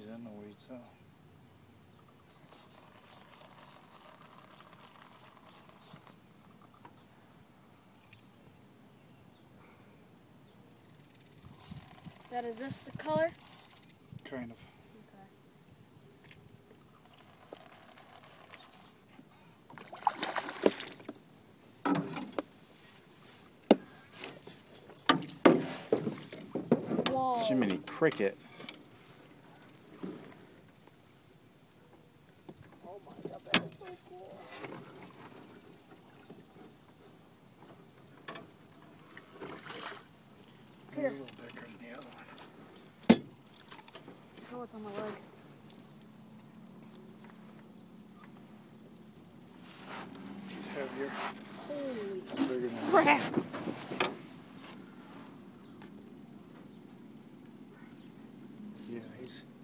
人的伪造。 That is this the color? Kind of. Okay. Whoa. Jiminy Cricket. Oh my God, that is so cool. Peter. A little bigger than the other one. Oh, it's on the leg. It's heavier. Holy crap! Yeah, he's...